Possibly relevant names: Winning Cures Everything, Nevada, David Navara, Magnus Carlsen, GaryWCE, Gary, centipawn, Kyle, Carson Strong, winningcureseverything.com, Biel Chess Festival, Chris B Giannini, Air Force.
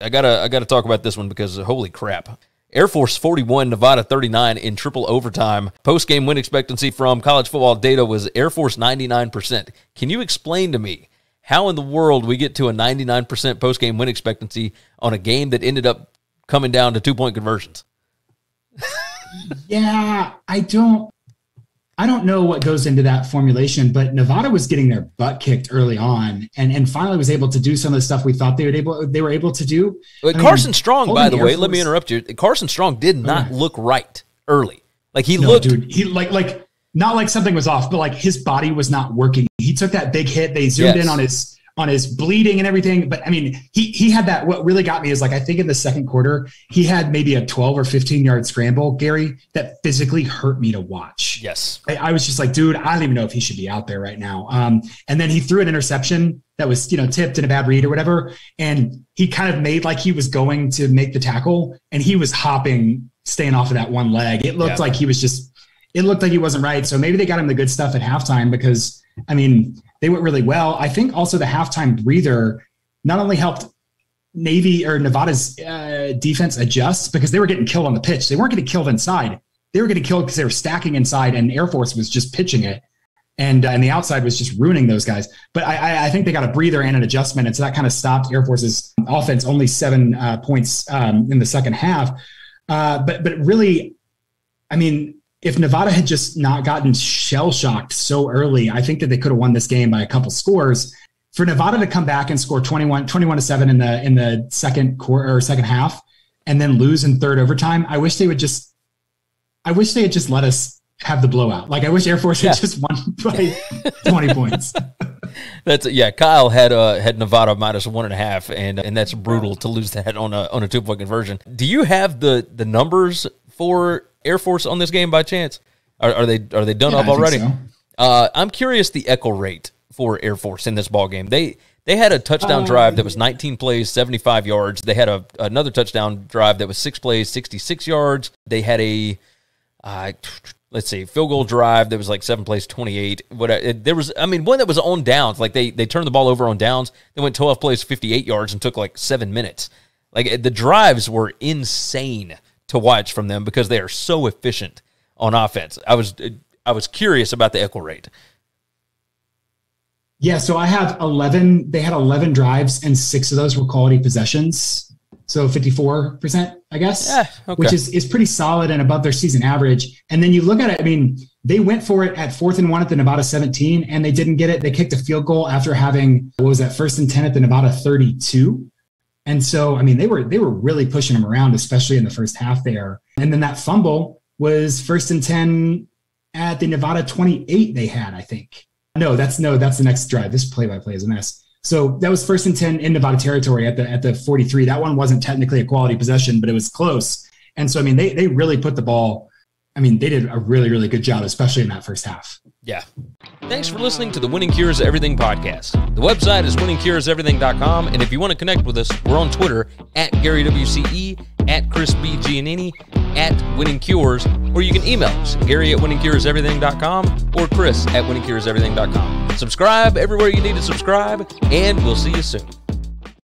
I gotta talk about this one because holy crap. Air Force 41, Nevada 39 in triple overtime. Post-game win expectancy from college football data was Air Force 99%. Can you explain to me how in the world we get to a 99% post-game win expectancy on a game that ended up coming down to two-point conversions? Yeah, I don't know what goes into that formulation, but Nevada was getting their butt kicked early on and finally was able to do some of the stuff we thought they were able to do. But Carson Strong, by the way, let me interrupt you. Carson Strong did not look right early. Like he looked, dude, he like not like something was off, but like his body was not working. He took that big hit. They zoomed in on his bleeding and everything. But I mean, he had that. What really got me is like, I think in the second quarter, he had maybe a 12 or 15 yard scramble, Gary, that physically hurt me to watch. Yes. I was just like, dude, I don't even know if he should be out there right now. And then he threw an interception that was, tipped in a bad read or whatever. And he kind of made like he was going to make the tackle and he was hopping, staying off of that one leg. It looked like it looked like he wasn't right. So maybe they got him the good stuff at halftime because I mean, they went really well. I think also the halftime breather not only helped Nevada's defense adjust because they were getting killed on the pitch. They weren't getting killed inside. They were getting killed because they were stacking inside and Air Force was just pitching it. And the outside was just ruining those guys. But I think they got a breather and an adjustment. And so that kind of stopped Air Force's offense, only 7 points in the second half. But really, I mean, if Nevada had just not gotten shell-shocked so early, I think that they could have won this game by a couple scores. For Nevada to come back and score 21 to 7 in the second quarter or second half and then lose in third overtime, I wish they had just let us have the blowout. Like I wish Air Force had just won by 20 points. That's Kyle had Nevada minus 1.5 and that's brutal to lose that on a 2-point conversion. Do you have the numbers for Air Force on this game by chance? Are they done up already? So. I'm curious the echo rate for Air Force in this ball game. They had a touchdown drive that was 19 plays, 75 yards. They had another touchdown drive that was 6 plays, 66 yards. They had a field goal drive that was like 7 plays, 28. One that was on downs. Like they turned the ball over on downs. They went 12 plays, 58 yards and took like 7 minutes. Like the drives were insane to watch from them because they are so efficient on offense. I was curious about the echo rate. Yeah, so I have 11. They had 11 drives, and 6 of those were quality possessions. So 54%, I guess, which is pretty solid and above their season average. And then you look at it, I mean, they went for it at 4th and 1 at the Nevada 17, and they didn't get it. They kicked a field goal after having, 1st and 10 at the Nevada 32. And so, I mean, they were really pushing them around, especially in the first half there. And then that fumble was 1st and 10 at the Nevada 28 they had, I think. No, that's the next drive. This play-by-play is a mess. So that was 1st and 10 in Nevada territory at the 43. That one wasn't technically a quality possession, but it was close. And so, I mean, they really put the ball. I mean, they did a really, really good job, especially in that first half. Yeah. Thanks for listening to the Winning Cures Everything podcast. The website is winningcureseverything.com. And if you want to connect with us, we're on Twitter at GaryWCE, at Chris B Giannini, at Winning Cures, or you can email us, Gary at winningcureseverything.com or Chris at winningcureseverything.com. Subscribe everywhere you need to subscribe, and we'll see you soon.